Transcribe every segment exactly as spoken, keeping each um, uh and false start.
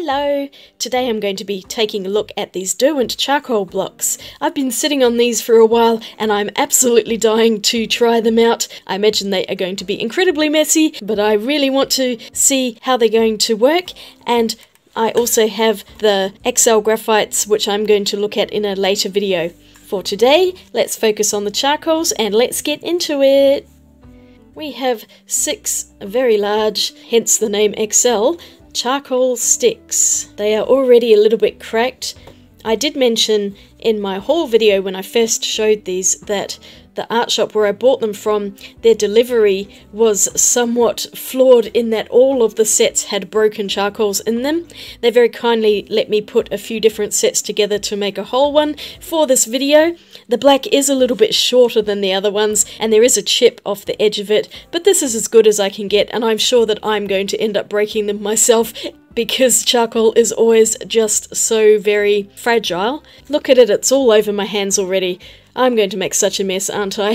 Hello! Today I'm going to be taking a look at these Derwent charcoal blocks. I've been sitting on these for a while and I'm absolutely dying to try them out. I imagine they are going to be incredibly messy, but I really want to see how they're going to work, and I also have the X L graphites which I'm going to look at in a later video. For today, let's focus on the charcoals and let's get into it! We have six very large, hence the name X L, charcoal sticks. They are already a little bit cracked. I did mention in my haul video when I first showed these that the art shop where I bought them from, their delivery was somewhat flawed in that all of the sets had broken charcoals in them. They very kindly let me put a few different sets together to make a whole one for this video. The black is a little bit shorter than the other ones and there is a chip off the edge of it, but this is as good as I can get and I'm sure that I'm going to end up breaking them myself because charcoal is always just so very fragile. Look at it, it's all over my hands already. I'm going to make such a mess, aren't I?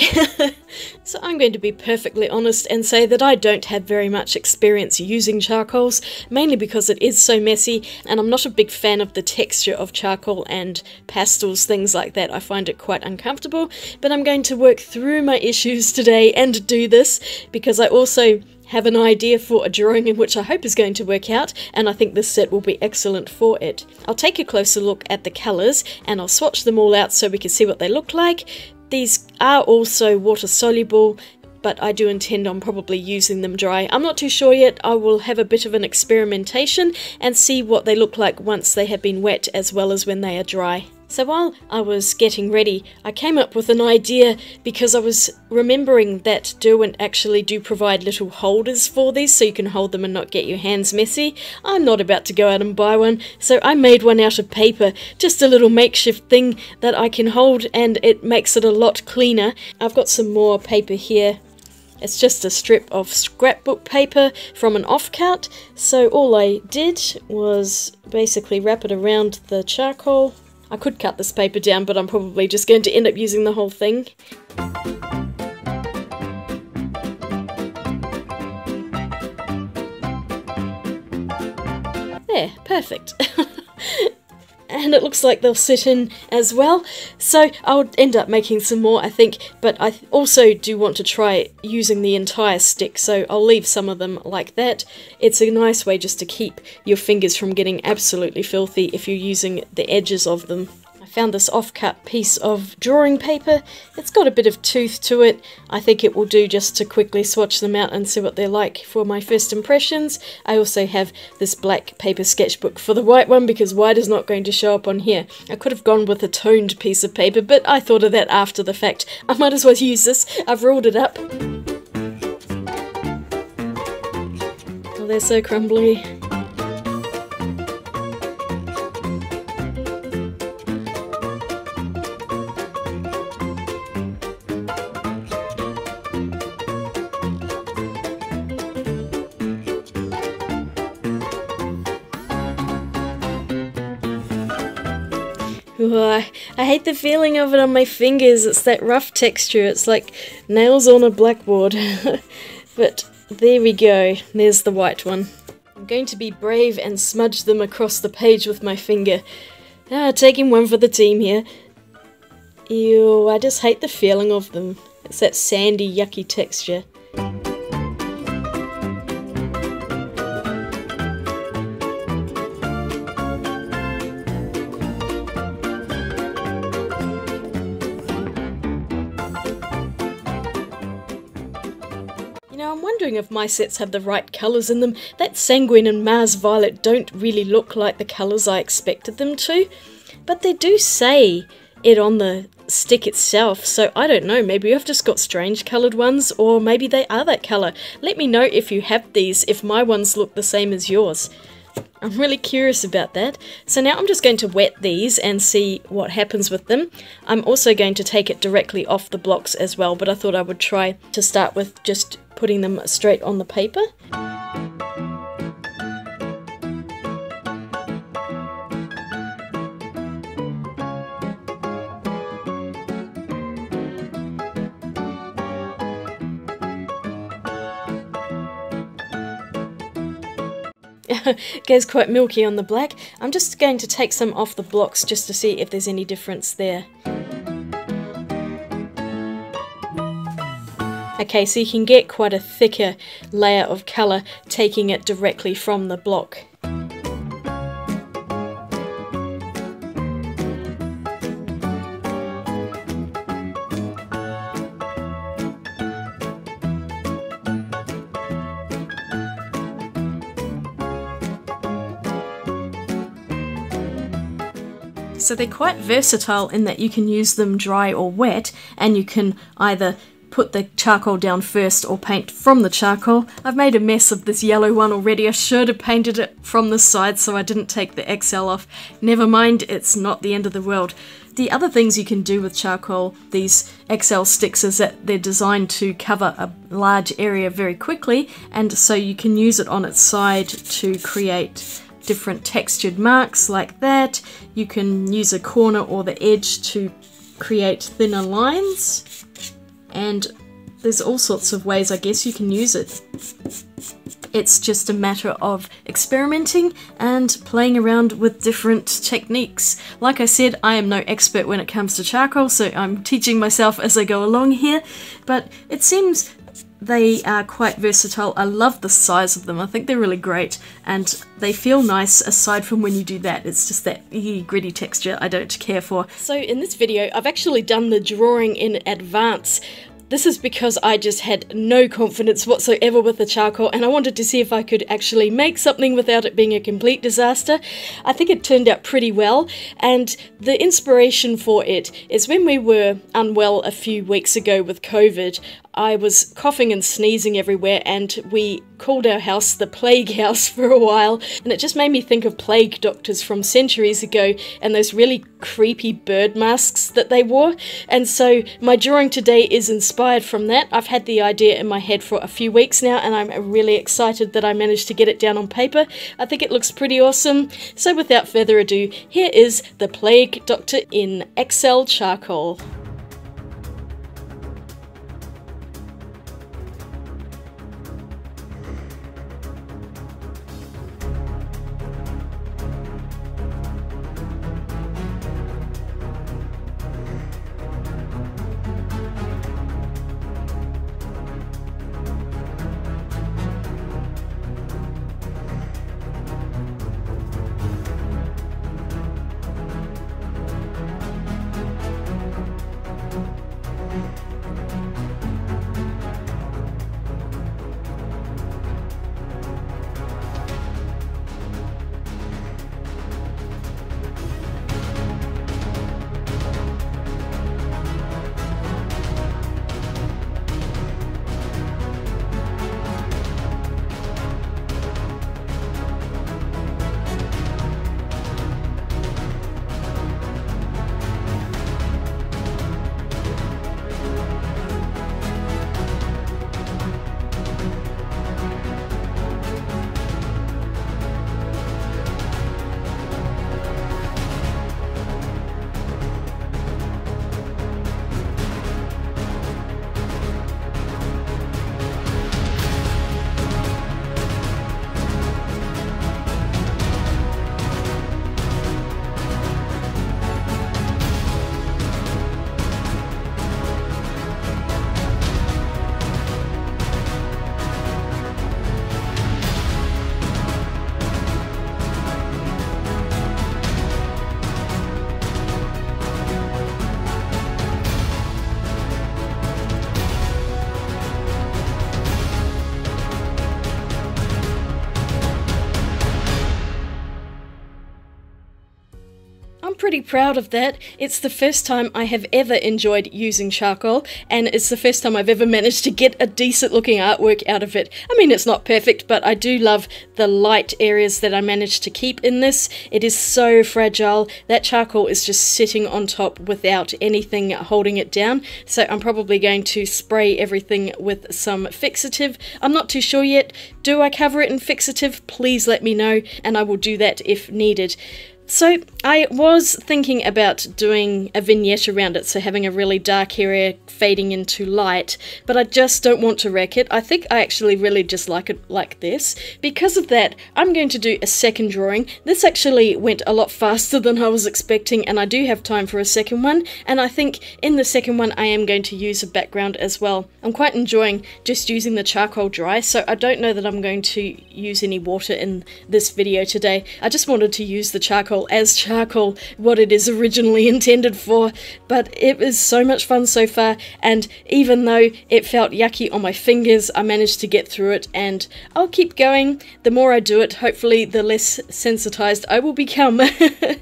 So I'm going to be perfectly honest and say that I don't have very much experience using charcoals, mainly because it is so messy and I'm not a big fan of the texture of charcoal and pastels, things like that. I find it quite uncomfortable, but I'm going to work through my issues today and do this because I also have an idea for a drawing in which I hope is going to work out, and I think this set will be excellent for it. I'll take a closer look at the colours and I'll swatch them all out so we can see what they look like. These are also water soluble, but I do intend on probably using them dry. I'm not too sure yet. I will have a bit of an experimentation and see what they look like once they have been wet as well as when they are dry. So while I was getting ready, I came up with an idea because I was remembering that Derwent actually do provide little holders for these so you can hold them and not get your hands messy. I'm not about to go out and buy one, so I made one out of paper, just a little makeshift thing that I can hold and it makes it a lot cleaner. I've got some more paper here. It's just a strip of scrapbook paper from an offcut, so all I did was basically wrap it around the charcoal. I could cut this paper down, but I'm probably just going to end up using the whole thing. There, perfect. And it looks like they'll sit in as well, so I'll end up making some more, I think, but I also do want to try using the entire stick, so I'll leave some of them like that. It's a nice way just to keep your fingers from getting absolutely filthy if you're using the edges of them. I found this off-cut piece of drawing paper. It's got a bit of tooth to it. I think it will do just to quickly swatch them out and see what they're like for my first impressions. I also have this black paper sketchbook for the white one because white is not going to show up on here. I could have gone with a toned piece of paper, but I thought of that after the fact. I might as well use this. I've rolled it up. Oh, they're so crumbly. Oh, I hate the feeling of it on my fingers, it's that rough texture, it's like nails on a blackboard. But there we go, there's the white one. I'm going to be brave and smudge them across the page with my finger. Ah, taking one for the team here. Ew, I just hate the feeling of them. It's that sandy, yucky texture. I'm wondering if my sets have the right colours in them. That Sanguine and Mars Violet don't really look like the colours I expected them to, but they do say it on the stick itself, so I don't know, maybe I've just got strange coloured ones, or maybe they are that colour. Let me know if you have these, if my ones look the same as yours. I'm really curious about that. So now I'm just going to wet these and see what happens with them. I'm also going to take it directly off the blocks as well, but I thought I would try to start with just putting them straight on the paper. goes quite milky on the black. I'm just going to take some off the blocks just to see if there's any difference there. Okay, so you can get quite a thicker layer of colour taking it directly from the block. So they're quite versatile in that you can use them dry or wet, and you can either put the charcoal down first or paint from the charcoal. I've made a mess of this yellow one already. I should have painted it from the side so I didn't take the X L off. Never mind, it's not the end of the world. The other things you can do with charcoal, these X L sticks, is that they're designed to cover a large area very quickly, and so you can use it on its side to create different textured marks like that. You can use a corner or the edge to create thinner lines, and there's all sorts of ways I guess you can use it. It's just a matter of experimenting and playing around with different techniques. Like I said, I am no expert when it comes to charcoal, so I'm teaching myself as I go along here, but it seems they are quite versatile. I love the size of them. I think they're really great, and they feel nice aside from when you do that. It's just that ee, gritty texture I don't care for. So in this video, I've actually done the drawing in advance. This is because I just had no confidence whatsoever with the charcoal, and I wanted to see if I could actually make something without it being a complete disaster. I think it turned out pretty well, and the inspiration for it is when we were unwell a few weeks ago with COVID. I was coughing and sneezing everywhere, and we called our house the Plague House for a while, and it just made me think of plague doctors from centuries ago and those really creepy bird masks that they wore. And so my drawing today is inspired from that. I've had the idea in my head for a few weeks now, and I'm really excited that I managed to get it down on paper. I think it looks pretty awesome. So without further ado, here is the Plague Doctor in X L charcoal. Pretty proud of that. It's the first time I have ever enjoyed using charcoal, and it's the first time I've ever managed to get a decent looking artwork out of it. I mean, it's not perfect, but I do love the light areas that I managed to keep in this. It is so fragile. That charcoal is just sitting on top without anything holding it down, so I'm probably going to spray everything with some fixative. I'm not too sure yet. Do I cover it in fixative? Please let me know, and I will do that if needed. So I was thinking about doing a vignette around it, so having a really dark area fading into light, but I just don't want to wreck it. I think I actually really just like it like this. Because of that, I'm going to do a second drawing. This actually went a lot faster than I was expecting, and I do have time for a second one, and I think in the second one I am going to use a background as well. I'm quite enjoying just using the charcoal dry, so I don't know that I'm going to use any water in this video today. I just wanted to use the charcoal as charcoal, what it is originally intended for, but it is so much fun so far, and even though it felt yucky on my fingers, I managed to get through it, and I'll keep going. The more I do it, hopefully the less sensitized I will become.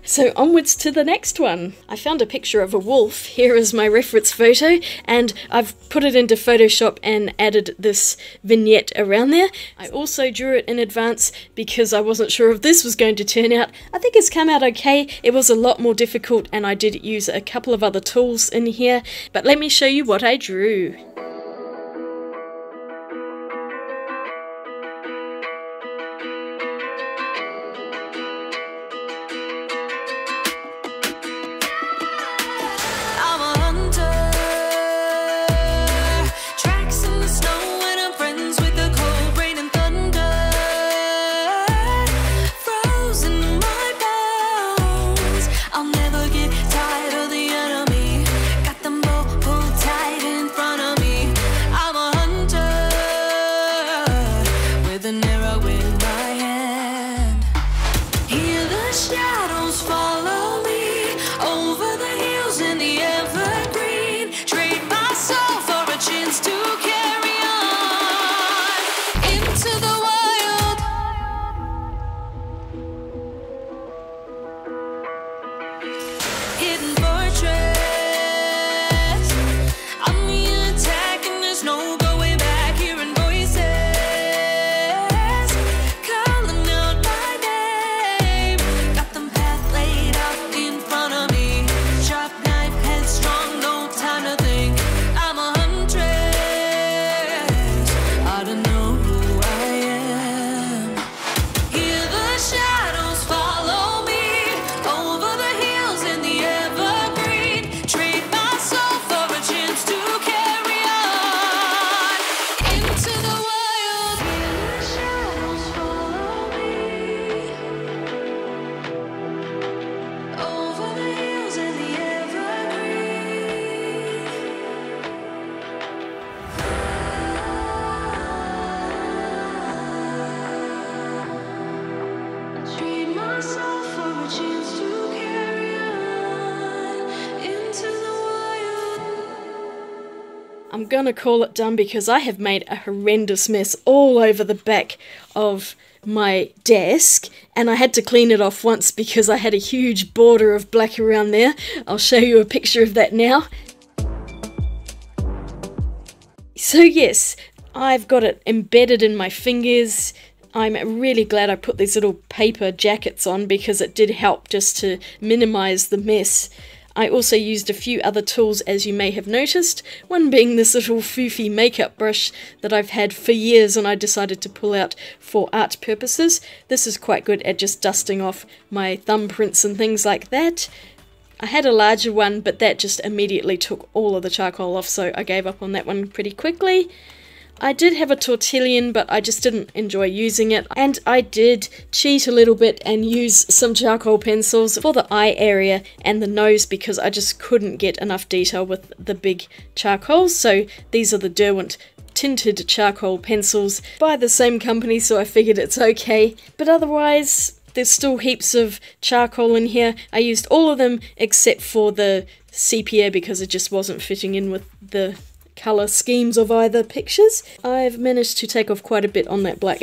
So onwards to the next one. I found a picture of a wolf. Here is my reference photo, and I've put it into Photoshop and added this vignette around there. I also drew it in advance because I wasn't sure if this was going to turn out. I think it's come out okay. It was a lot more difficult, and I did use a couple of other tools in here, but let me show you what I drew. I'm gonna call it done because I have made a horrendous mess all over the back of my desk, and I had to clean it off once because I had a huge border of black around there. I'll show you a picture of that now. So yes, I've got it embedded in my fingers. I'm really glad I put these little paper jackets on because it did help just to minimize the mess. I also used a few other tools, as you may have noticed, one being this little foofy makeup brush that I've had for years and I decided to pull out for art purposes. This is quite good at just dusting off my thumbprints and things like that. I had a larger one, but that just immediately took all of the charcoal off, so I gave up on that one pretty quickly. I did have a tortillion, but I just didn't enjoy using it, and I did cheat a little bit and use some charcoal pencils for the eye area and the nose because I just couldn't get enough detail with the big charcoals. So these are the Derwent tinted charcoal pencils by the same company, so I figured it's okay. But otherwise, there's still heaps of charcoal in here. I used all of them except for the sepia because it just wasn't fitting in with the colour schemes of either pictures. I've managed to take off quite a bit on that black.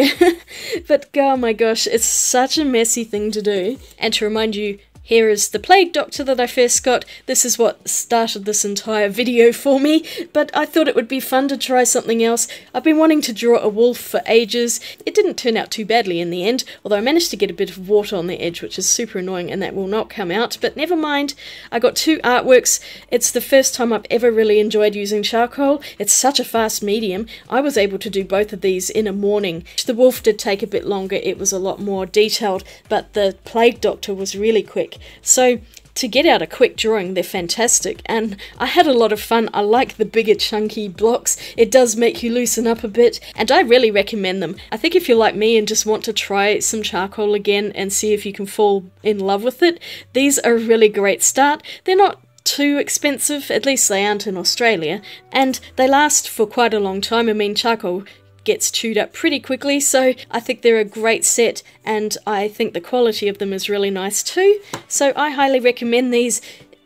But oh my gosh, it's such a messy thing to do. And to remind you, Here is the plague doctor that I first got. This is what started this entire video for me, but I thought it would be fun to try something else. I've been wanting to draw a wolf for ages. It didn't turn out too badly in the end, although I managed to get a bit of water on the edge, which is super annoying, and that will not come out, but never mind. I got two artworks. It's the first time I've ever really enjoyed using charcoal. It's such a fast medium. I was able to do both of these in a morning. The wolf did take a bit longer. It was a lot more detailed, but the plague doctor was really quick. So to get out a quick drawing, they're fantastic, and I had a lot of fun. I like the bigger chunky blocks. It does make you loosen up a bit, and I really recommend them. I think if you're like me and just want to try some charcoal again and see if you can fall in love with it, these are a really great start. They're not too expensive, at least they aren't in Australia, and they last for quite a long time. I mean, charcoal gets chewed up pretty quickly, so I think they're a great set, and I think the quality of them is really nice too. So I highly recommend these.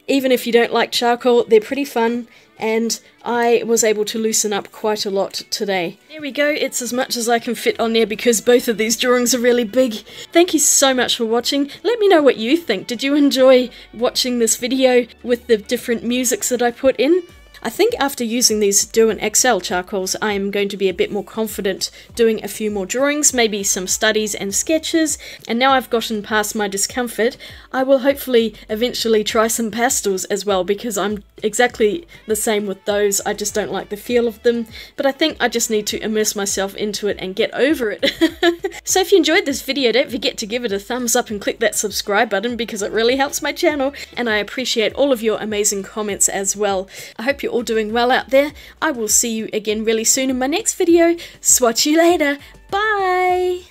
Even if you don't like charcoal, they're pretty fun, and I was able to loosen up quite a lot today. There we go, it's as much as I can fit on there because both of these drawings are really big. Thank you so much for watching. Let me know what you think. Did you enjoy watching this video with the different musics that I put in? I think after using these Derwent X L charcoals, I am going to be a bit more confident doing a few more drawings, maybe some studies and sketches, and now I've gotten past my discomfort, I will hopefully eventually try some pastels as well, because I'm exactly the same with those. I just don't like the feel of them, but I think I just need to immerse myself into it and get over it. So if you enjoyed this video, don't forget to give it a thumbs up and click that subscribe button, because it really helps my channel, and I appreciate all of your amazing comments as well. I hope you're all doing well out there. I will see you again really soon in my next video. Swatch you later. Bye!